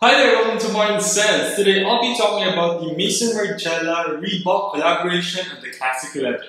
Hi there, welcome to Martin Says. Today I'll be talking about the Maison Margiela Reebok collaboration of the Classic Leather.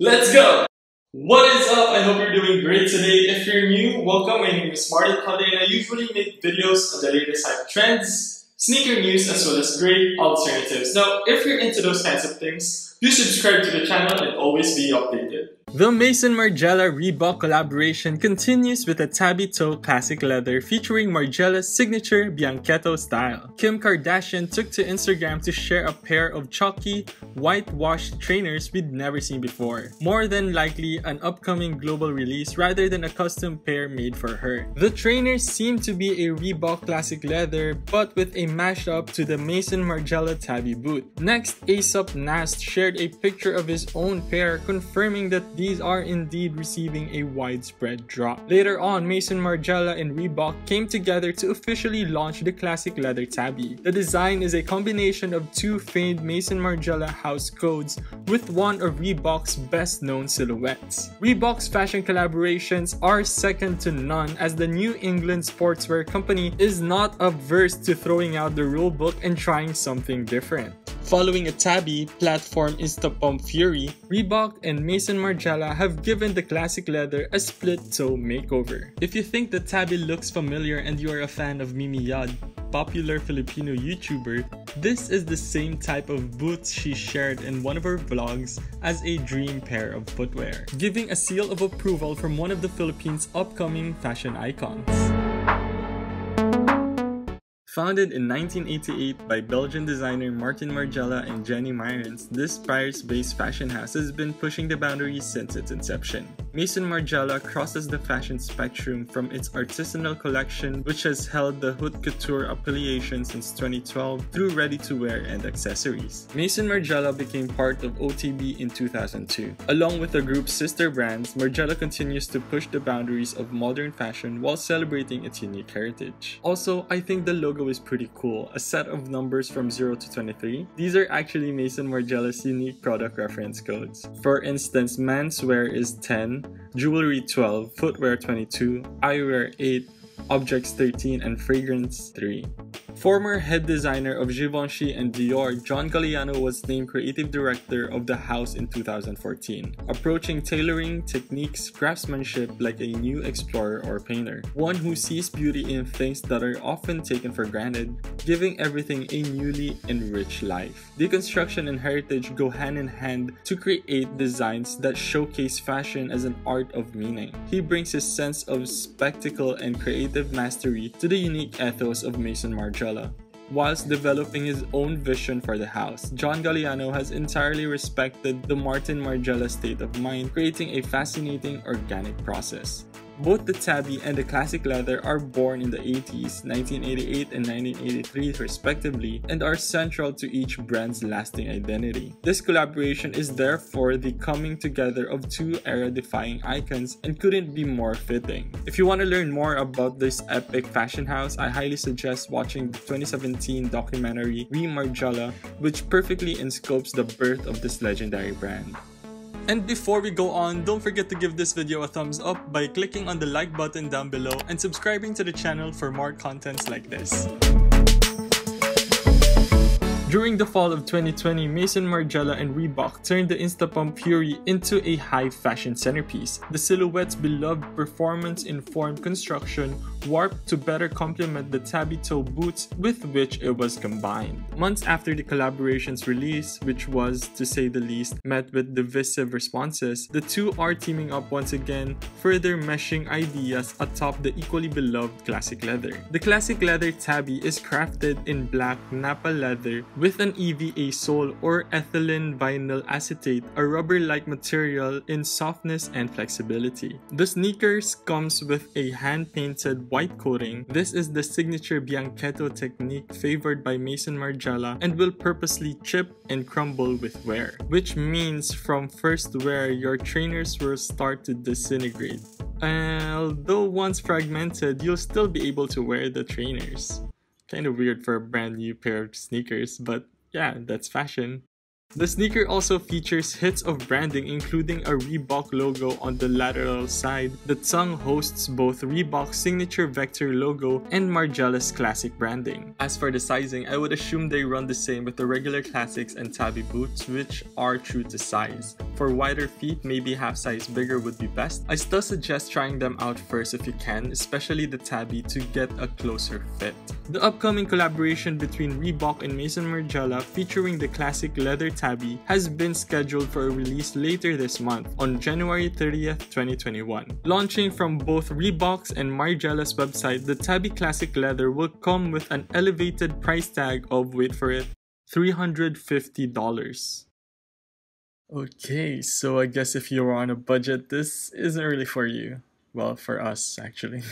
Let's go! What is up? I hope you're doing great today. If you're new, welcome. My name is Martin Margiela and I usually make videos of the latest hype trends, sneaker news, as well as great alternatives. Now, if you're into those kinds of things, do subscribe to the channel and always be updated. The Maison Margiela Reebok collaboration continues with the Tabi Toe Classic Leather featuring Margiela's signature Bianchetto style. Kim Kardashian took to Instagram to share a pair of chalky, whitewashed trainers we'd never seen before. More than likely, an upcoming global release rather than a custom pair made for her. The trainers seem to be a Reebok Classic Leather but with a mashup to the Maison Margiela Tabi boot. Next, A$AP Nast shared a picture of his own pair confirming that these are indeed receiving a widespread drop. Later on, Maison Margiela and Reebok came together to officially launch the Classic Leather Tabi. The design is a combination of two famed Maison Margiela house codes with one of Reebok's best-known silhouettes. Reebok's fashion collaborations are second to none, as the New England sportswear company is not averse to throwing out the rulebook and trying something different. Following a Tabi platform Instapump Fury, Reebok and Maison Margiela have given the Classic Leather a split-toe makeover. If you think the Tabi looks familiar and you are a fan of Mimiyuuuh, popular Filipino YouTuber, this is the same type of boots she shared in one of her vlogs as a dream pair of footwear, giving a seal of approval from one of the Philippines' upcoming fashion icons. Founded in 1988 by Belgian designer Martin Margiela and Jenny Meijers, this Paris-based fashion house has been pushing the boundaries since its inception. Maison Margiela crosses the fashion spectrum from its artisanal collection, which has held the haute couture affiliation since 2012, through ready-to-wear and accessories. Maison Margiela became part of OTB in 2002. Along with the group's sister brands, Margiela continues to push the boundaries of modern fashion while celebrating its unique heritage. Also, I think the logo is pretty cool. A set of numbers from 0 to 23. These are actually Maison Margiela's unique product reference codes. For instance, menswear is 10, jewelry 12, footwear 22, eyewear 8, objects 13, and fragrance 3. Former head designer of Givenchy and Dior, John Galliano was named creative director of the house in 2014, approaching tailoring, techniques, craftsmanship like a new explorer or painter, one who sees beauty in things that are often taken for granted, giving everything a newly enriched life. Deconstruction and heritage go hand in hand to create designs that showcase fashion as an art of meaning. He brings his sense of spectacle and creative mastery to the unique ethos of Maison Margiela. Whilst developing his own vision for the house, John Galliano has entirely respected the Martin Margiela state of mind, creating a fascinating organic process. Both the Tabi and the Classic Leather are born in the 80s, 1988 and 1983 respectively, and are central to each brand's lasting identity. This collaboration is therefore the coming together of two era-defying icons and couldn't be more fitting. If you want to learn more about this epic fashion house, I highly suggest watching the 2017 documentary We Margiela, which perfectly inscopes the birth of this legendary brand. And before we go on, don't forget to give this video a thumbs up by clicking on the like button down below and subscribing to the channel for more contents like this. During the fall of 2020, Maison Margiela and Reebok turned the Instapump Fury into a high fashion centerpiece. The silhouette's beloved performance-informed construction warped to better complement the Tabi toe boots with which it was combined. Months after the collaboration's release, which was, to say the least, met with divisive responses, the two are teaming up once again, further meshing ideas atop the equally beloved Classic Leather. The Classic Leather Tabi is crafted in black Napa leather with an EVA sole or ethylene vinyl acetate, a rubber-like material in softness and flexibility. The sneakers comes with a hand-painted white coating. This is the signature Bianchetto technique favored by Maison Margiela and will purposely chip and crumble with wear, which means from first wear, your trainers will start to disintegrate. Although once fragmented, you'll still be able to wear the trainers. Kind of weird for a brand new pair of sneakers, but yeah, that's fashion. The sneaker also features hits of branding, including a Reebok logo on the lateral side. The tongue hosts both Reebok's signature Vector logo and Margiela's classic branding. As for the sizing, I would assume they run the same with the regular Classics and Tabi boots, which are true to size. For wider feet, maybe half size bigger would be best. I still suggest trying them out first if you can, especially the Tabi, to get a closer fit. The upcoming collaboration between Reebok and Maison Margiela featuring the Classic Leather Tabi has been scheduled for a release later this month on January 30th, 2021. Launching from both Reebok's and Margiela's website, the Tabi Classic Leather will come with an elevated price tag of, wait for it, $350. Okay, so I guess if you're on a budget, this isn't really for you. Well, for us, actually.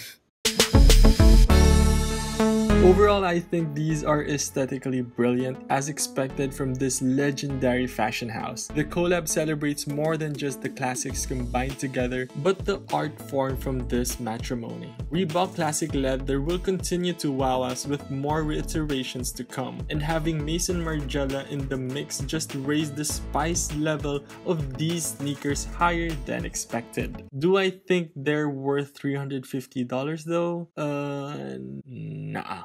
Overall, I think these are aesthetically brilliant, as expected from this legendary fashion house. The collab celebrates more than just the classics combined together, but the art formed from this matrimony. Reebok Classic Leather will continue to wow us with more reiterations to come, and having Maison Margiela in the mix just raised the spice level of these sneakers higher than expected. Do I think they're worth $350 though? Nah.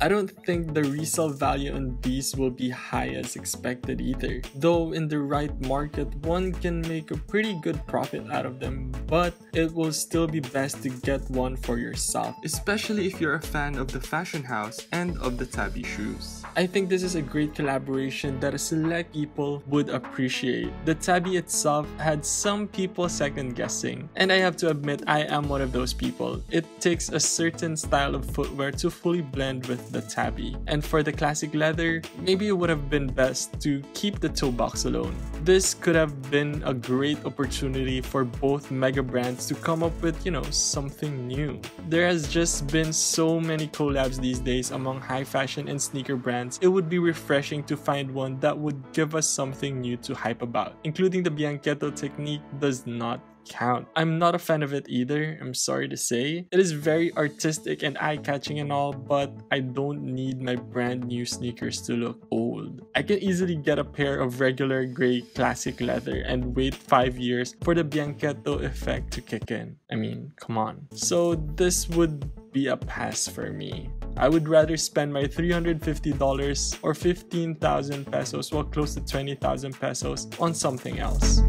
I don't think the resale value on these will be high as expected either, though in the right market one can make a pretty good profit out of them, but it will still be best to get one for yourself, especially if you're a fan of the fashion house and of the Tabi shoes. I think this is a great collaboration that a select people would appreciate. The Tabi itself had some people second guessing, and I have to admit I am one of those people. It takes a certain style of footwear to fully blend with the Tabi, and for the Classic Leather, maybe it would have been best to keep the toe box alone. This could have been a great opportunity for both mega brands to come up with, you know, something new. There has just been so many collabs these days among high fashion and sneaker brands. It would be refreshing to find one that would give us something new to hype about. Including the Bianchetto technique does not count. I'm not a fan of it either, I'm sorry to say. It is very artistic and eye-catching and all, but I don't need my brand new sneakers to look old. I can easily get a pair of regular gray Classic Leather and wait 5 years for the Bianchetto effect to kick in. I mean, come on. So this would be a pass for me. I would rather spend my $350 or 15,000 pesos, well, close to 20,000 pesos on something else.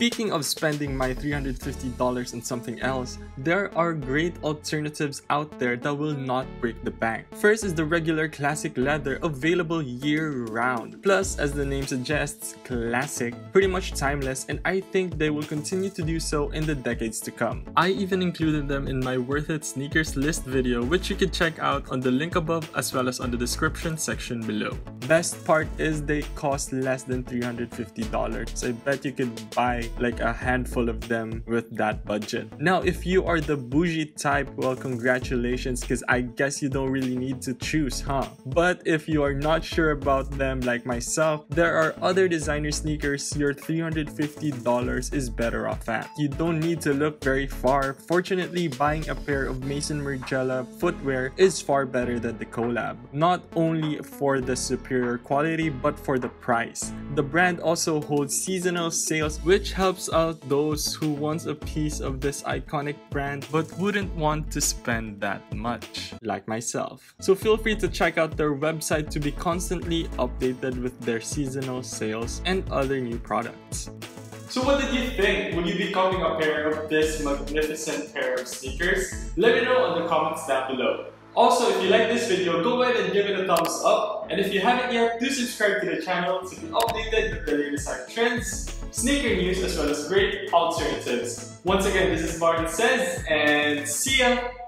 Speaking of spending my $350 on something else, there are great alternatives out there that will not break the bank. First is the regular Classic Leather, available year-round. Plus, as the name suggests, classic, pretty much timeless, and I think they will continue to do so in the decades to come. I even included them in my Worth It Sneakers List video, which you can check out on the link above as well as on the description section below. Best part is they cost less than $350, so I bet you could buy like a handful of them with that budget. Now, if you are the bougie type, well, congratulations, because I guess you don't really need to choose, huh? But if you are not sure about them like myself, there are other designer sneakers your $350 is better off at. You don't need to look very far. Fortunately, buying a pair of Maison Margiela footwear is far better than the collab, not only for the superior quality but for the price. The brand also holds seasonal sales, which helps out those who want a piece of this iconic brand but wouldn't want to spend that much, like myself. So feel free to check out their website to be constantly updated with their seasonal sales and other new products. So what did you think? Would you be copping a pair of this magnificent pair of sneakers? Let me know in the comments down below. Also, if you like this video, go ahead and give it a thumbs up. And if you haven't yet, do subscribe to the channel to be updated with the latest art trends, sneaker news, as well as great alternatives. Once again, this is Martin Says, and see ya!